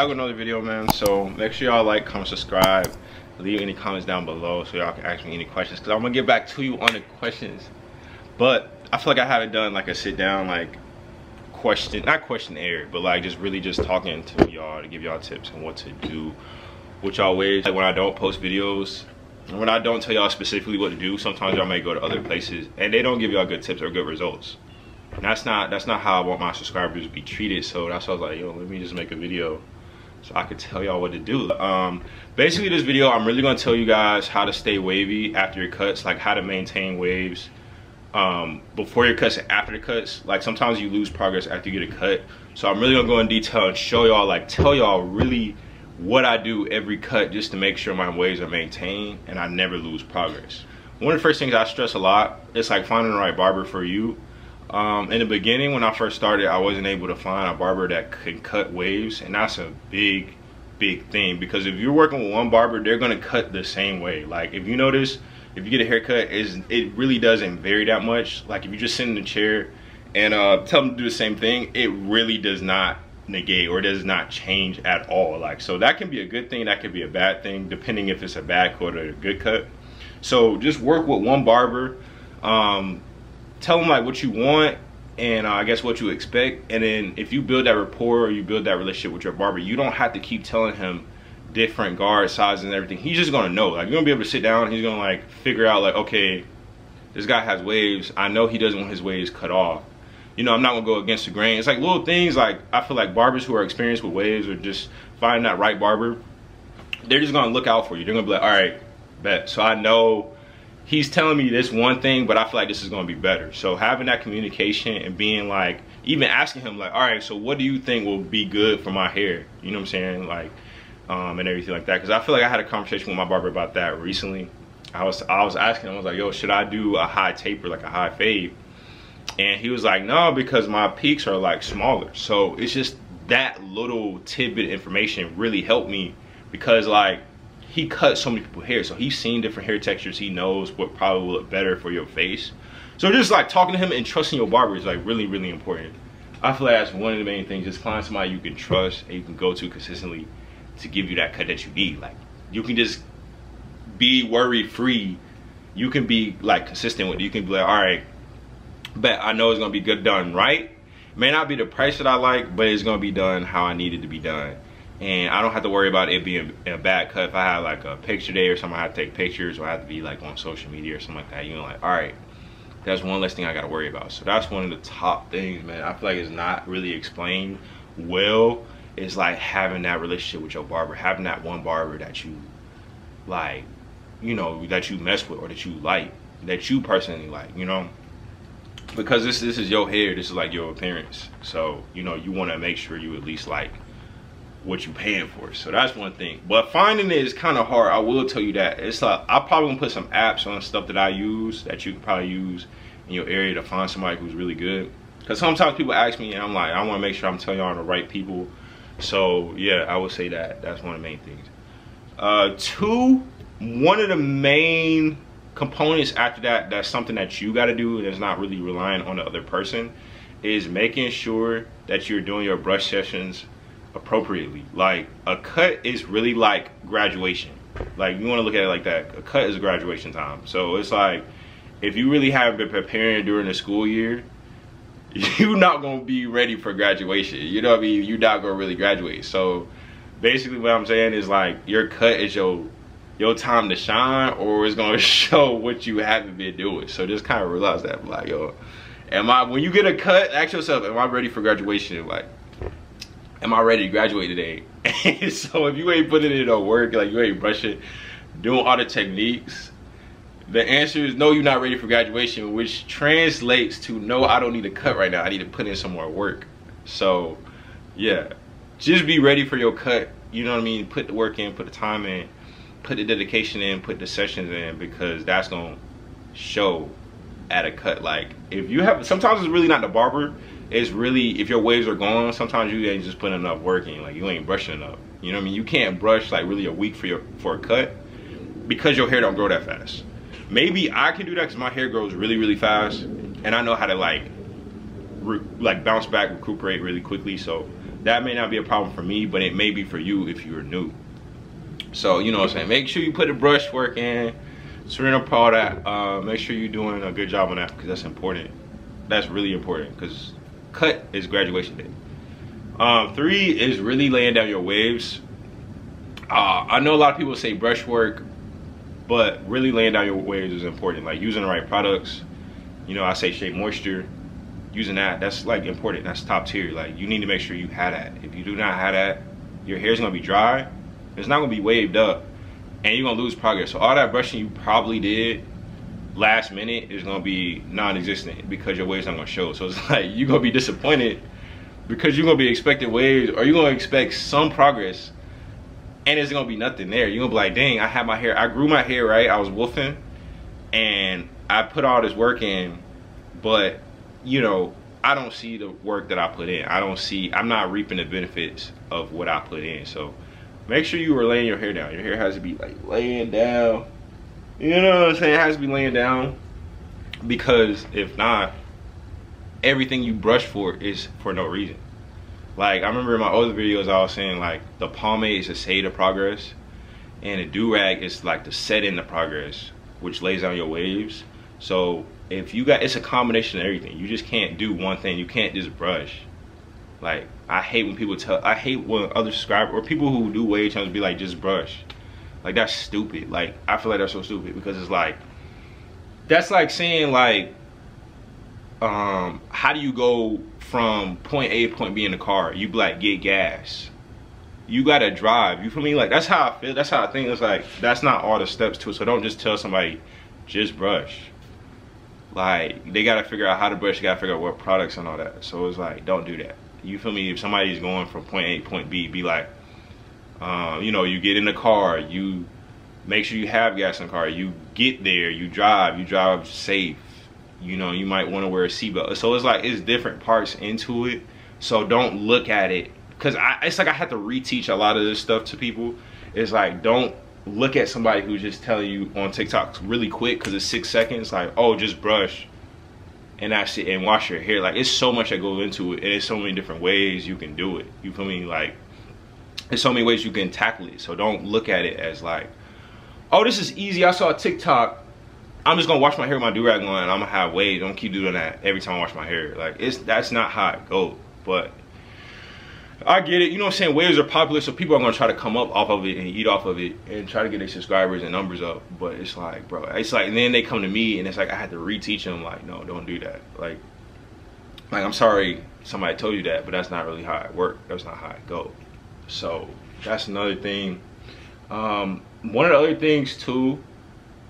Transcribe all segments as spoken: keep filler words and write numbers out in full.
I got another video, man, so make sure y'all like, comment, subscribe, leave any comments down below so y'all can ask me any questions, because I'm gonna get back to you on the questions. But I feel like I haven't done like a sit down, like question, not questionnaire, but like just really just talking to y'all to give y'all tips on what to do, what y'all ways. Like when I don't post videos, when I don't tell y'all specifically what to do, sometimes y'all may go to other places and they don't give y'all good tips or good results. And that's not that's not how I want my subscribers to be treated. So that's why I was like, yo, let me just make a video so I could tell y'all what to do. Um, basically, this video, I'm really gonna tell you guys how to stay wavy after your cuts, like how to maintain waves um, before your cuts and after the cuts. Like sometimes you lose progress after you get a cut. So I'm really gonna go in detail and show y'all, like tell y'all really what I do every cut just to make sure my waves are maintained and I never lose progress. One of the first things I stress a lot is like finding the right barber for you. Um, in the beginning, when I first started, I wasn't able to find a barber that could cut waves, and that's a big, big thing, because if you're working with one barber, they're gonna cut the same way. Like if you notice, if you get a haircut, is it really doesn't vary that much. Like if you just sit in the chair and uh, tell them to do the same thing, it really does not negate or does not change at all. Like, so that can be a good thing, that could be a bad thing, depending if it's a bad cut or a good cut. So just work with one barber, um tell them like what you want and uh, I guess what you expect, and then if you build that rapport or you build that relationship with your barber, you don't have to keep telling him different guard sizes and everything. He's just gonna know. Like you're gonna be able to sit down and he's gonna like figure out like, okay, this guy has waves, I know he doesn't want his waves cut off. You know, I'm not gonna go against the grain. It's like little things. Like I feel like barbers who are experienced with waves or just finding that right barber, they're just gonna look out for you. They're gonna be like, all right, bet. So I know he's telling me this one thing, but I feel like this is gonna be better. So having that communication and being like, even asking him like, all right, so what do you think will be good for my hair? You know what I'm saying? Like, um, and everything like that. Because I feel like I had a conversation with my barber about that recently. I was I was asking him, I was like, yo, should I do a high taper, like a high fade? And he was like, no, because my peaks are like smaller. So it's just that little tidbit of information really helped me, because like he cut so many people's hair. So he's seen different hair textures. He knows what probably will look better for your face. So just like talking to him and trusting your barber is like really, really important. I feel like that's one of the main things. Just find somebody you can trust and you can go to consistently to give you that cut that you need. Like you can just be worry free. You can be like consistent with it. You can be like, all right, but I know it's gonna be good done right. May not be the price that I like, but it's gonna be done how I need it to be done, and I don't have to worry about it being a bad cut. If I have like a picture day or something, I have to take pictures, or I have to be like on social media or something like that, you know, like all right, that's one less thing I gotta worry about. So that's one of the top things, man. I feel like it's not really explained well. It's like having that relationship with your barber, having that one barber that you like, you know, that you mess with or that you like, that you personally like, you know. Because this this is your hair, this is like your appearance. So, you know, you want to make sure you at least like what you paying for. So that's one thing. But finding it is kind of hard. I will tell you that. It's like, I'm probably going to put some apps on stuff that I use that you can probably use in your area to find somebody who's really good. Because sometimes people ask me and I'm like, I want to make sure I'm telling y'all the right people. So, yeah, I would say that. That's one of the main things. Uh, two, one of the main components after that, that's something that you got to do, and it's not really relying on the other person, is making sure that you're doing your brush sessions appropriately. Like a cut is really like graduation. Like you want to look at it like that. A cut is graduation time. So it's like if you really haven't been preparing during the school year, you're not going to be ready for graduation. You know what I mean? You're not going to really graduate. So basically what I'm saying is like your cut is your your time to shine, or it's gonna show what you haven't been doing. So just kind of realize that, like, yo, am I, when you get a cut, ask yourself, am I ready for graduation? Like, am I ready to graduate today? And so if you ain't putting in no work, like you ain't brushing, doing all the techniques, the answer is no, you're not ready for graduation, which translates to no, I don't need a cut right now, I need to put in some more work. So yeah, just be ready for your cut, you know what I mean? Put the work in, put the time in, put the dedication in, put the sessions in, because that's gonna show at a cut. Like if you have, sometimes it's really not the barber, it's really if your waves are gone, sometimes you ain't just putting enough work in, like you ain't brushing enough, you know what I mean? You can't brush like really a week for your for a cut, because your hair don't grow that fast. Maybe I can do that because my hair grows really, really fast, and I know how to like re like bounce back, recuperate really quickly. So that may not be a problem for me, but it may be for you if you're new. So, you know what I'm saying, make sure you put the brush work in, surrender up all that, uh, make sure you're doing a good job on that, because that's important. That's really important, because cut is graduation day. Um, three is really laying down your waves. Uh, I know a lot of people say brush work, but really laying down your waves is important. Like using the right products. You know, I say Shea Moisture. Using that, that's like important. That's top tier. Like you need to make sure you have that. If you do not have that, your hair's gonna be dry. It's not gonna be waved up, and you're gonna lose progress. So all that brushing you probably did last minute is gonna be non-existent because your waves aren't gonna show. So it's like you're gonna be disappointed because you're gonna be expecting waves, or you're gonna expect some progress, and it's gonna be nothing there. You're gonna be like, dang, I had my hair, I grew my hair, right? I was wolfing, and I put all this work in, but you know, I don't see the work that I put in. I don't see, I'm not reaping the benefits of what I put in. So make sure you are laying your hair down. Your hair has to be like laying down. You know what I'm saying? It has to be laying down, because if not, everything you brush for is for no reason. Like I remember in my older videos, I was saying like the pomade is to say the progress, and the do-rag is like to set in the progress, which lays down your waves. So if you got, it's a combination of everything. You just can't do one thing. You can't just brush. Like I hate when people tell, I hate when other subscribers or people who do wave challenge be like, just brush. Like that's stupid. Like I feel like that's so stupid, because it's like, that's like saying like, um, how do you go from point A to point B in the car? You be like, get gas. You gotta drive. You feel me? Like that's how I feel. That's how I think. It's like, that's not all the steps to it. So don't just tell somebody, just brush. Like they gotta figure out how to brush. They gotta figure out what products and all that. So it's like, don't do that. You feel me? If somebody's going from point A to point B, be like, um, you know, you get in the car, you make sure you have gas in the car, you get there, you drive, you drive safe. You know, you might want to wear a seatbelt. So it's like, it's different parts into it. So don't look at it, because I, it's like I have to reteach a lot of this stuff to people. It's like, don't look at somebody who's just telling you on TikTok really quick, because it's six seconds. Like, oh, just brush. And that's it, and wash your hair. Like, it's so much that goes into it, and it's so many different ways you can do it. You feel me? Like, there's so many ways you can tackle it. So don't look at it as like, oh, this is easy. I saw a TikTok. I'm just gonna wash my hair with my do-rag on, and I'm gonna have waves. Don't keep doing that every time I wash my hair. Like, it's, that's not how it goes. But I get it. You know what I'm saying? Waves are popular, so people are gonna try to come up off of it and eat off of it and try to get their subscribers and numbers up. But it's like, bro, it's like, and then they come to me and it's like, I had to reteach them. Like, no, don't do that. Like, like I'm sorry somebody told you that, but that's not really how it worked. That's not how it goes. So that's another thing. Um, one of the other things too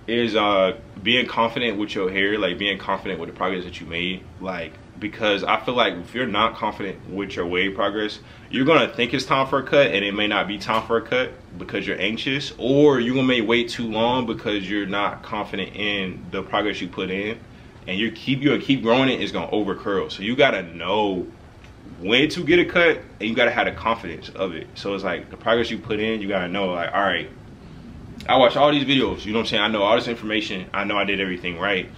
is uh, being confident with your hair, like being confident with the progress that you made. Like, because I feel like if you're not confident with your wave progress, you're gonna think it's time for a cut, and it may not be time for a cut because you're anxious, or you may wait too long because you're not confident in the progress you put in, and you keep you keep growing it, it's gonna over curl. So you gotta know when to get a cut, and you gotta have the confidence of it. So it's like the progress you put in, you gotta know like, all right, I watched all these videos, you know what I'm saying? I know all this information, I know I did everything right.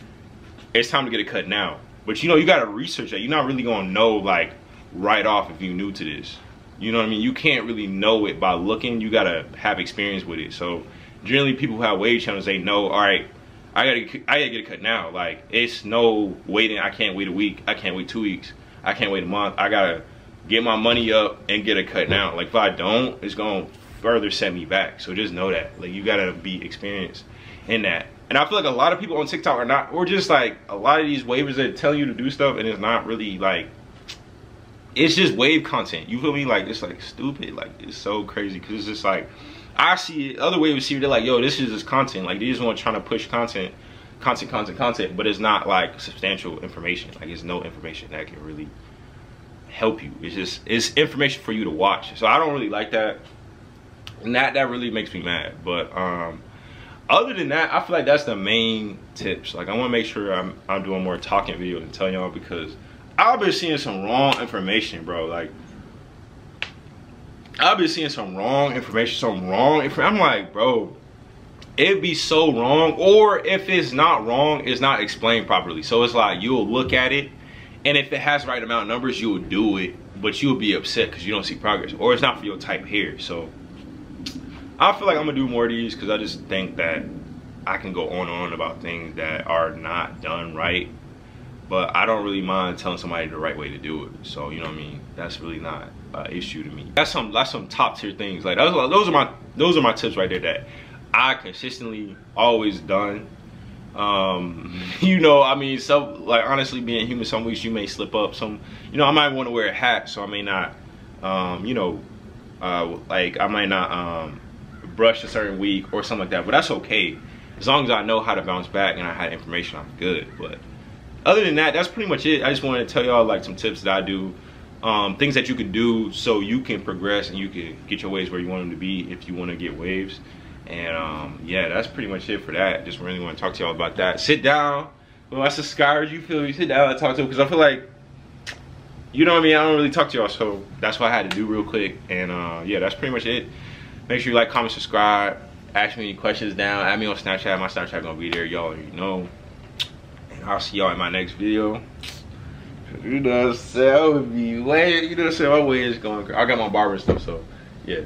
It's time to get a cut now. But you know, you gotta research that. You're not really gonna know like right off if you're new to this. You know what I mean? You can't really know it by looking. You gotta have experience with it. So generally, people who have wave channels, they know, all right, I gotta, I gotta get a cut now. Like it's no waiting. I can't wait a week. I can't wait two weeks. I can't wait a month. I gotta get my money up and get a cut now. Like if I don't, it's gonna further set me back. So just know that. Like you gotta be experienced in that. And I feel like a lot of people on TikTok are not, or just like a lot of these waivers that tell you to do stuff, and it's not really like, it's just wave content. You feel me? Like it's like stupid. Like it's so crazy, because it's just like, I see it, other waivers see it, they're like, yo, this is just content. Like they just want trying to push content, content, content, content, but it's not like substantial information. Like it's no information that can really help you. It's just, it's information for you to watch. So I don't really like that. And that, that really makes me mad. But, um, other than that, I feel like that's the main tips. Like I want to make sure I'm, I'm doing more talking videos and telling y'all, because I've been seeing some wrong information, bro. Like I've been seeing some wrong information, some wrong inf- I'm like, bro, it'd be so wrong. Or if it's not wrong, it's not explained properly. So it's like, you'll look at it And if it has the right amount of numbers, you will do it, but you'll be upset because you don't see progress, or it's not for your type hair. So I feel like I'm gonna do more of these because I just think that I can go on and on about things that are not done right, but I don't really mind telling somebody the right way to do it. So you know what I mean? That's really not an issue to me. That's some that's some top tier things. Like those, those are my those are my tips right there that I consistently always done. Um, you know, I mean, so like honestly, being human, some weeks you may slip up. Some, you know, I might want to wear a hat, so I may not, um, you know, uh, like I might not um, brush a certain week or something like that. But that's okay, as long as I know how to bounce back and I had information, I'm good. But other than that, that's pretty much it. I just wanted to tell y'all like some tips that I do, um, things that you could do so you can progress and you can get your waves where you want them to be if you want to get waves. And um yeah, that's pretty much it for that. Just really want to talk to y'all about that. Sit down, well, I subscribe, you feel me? Sit down and talk to them, because I feel like, you know what I mean, I don't really talk to y'all, so that's what I had to do real quick. And uh yeah, that's pretty much it. Make sure you like, comment, subscribe, ask me any questions down, add me on Snapchat. My Snapchat gonna be there, y'all already know. And I'll see y'all in my next video. You know what I'm saying? I would be way, you know what I'm saying? My way is going. I got my barber and stuff, so yeah.